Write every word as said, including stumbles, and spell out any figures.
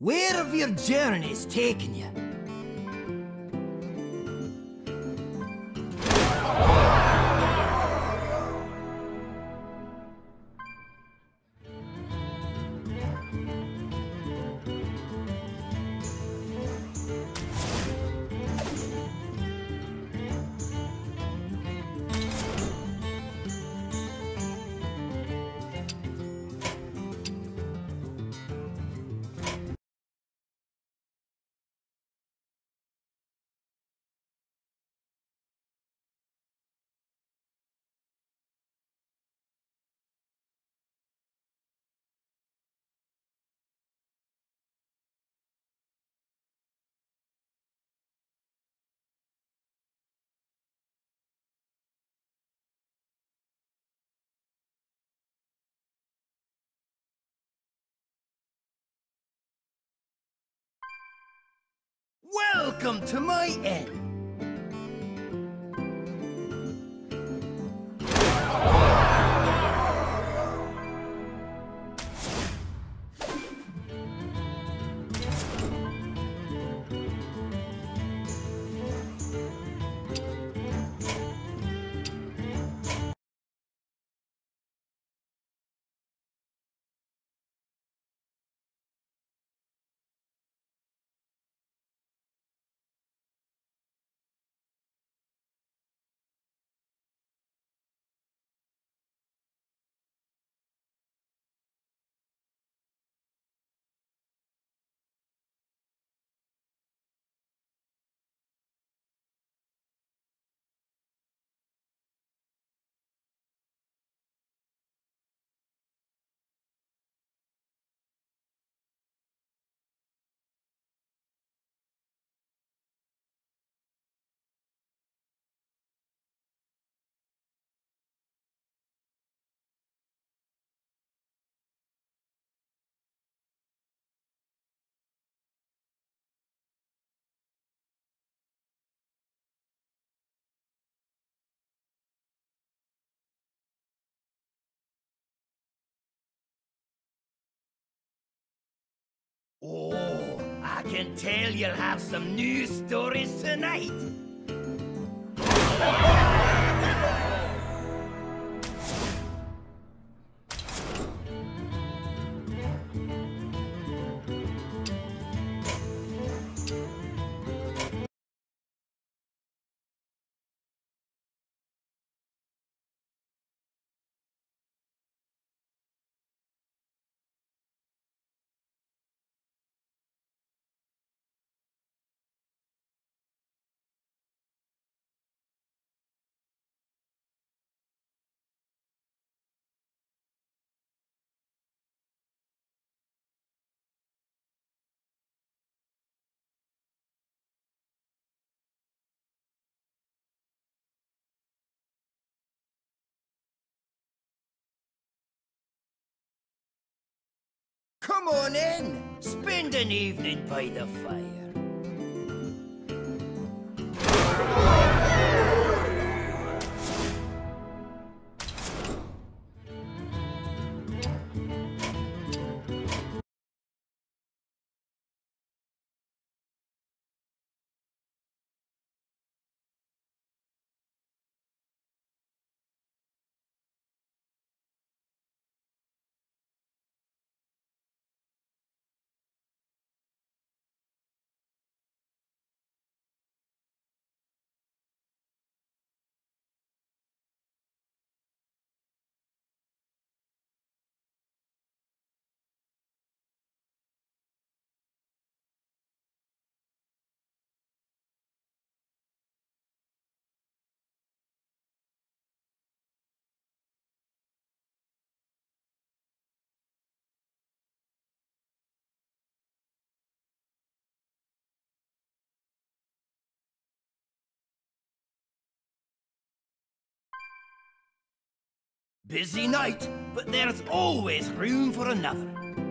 Where have your journeys taken you? Welcome to my inn! Oh, I can tell you'll have some new stories tonight! Come on in! Spend an evening by the fire. Busy night, but there's always room for another.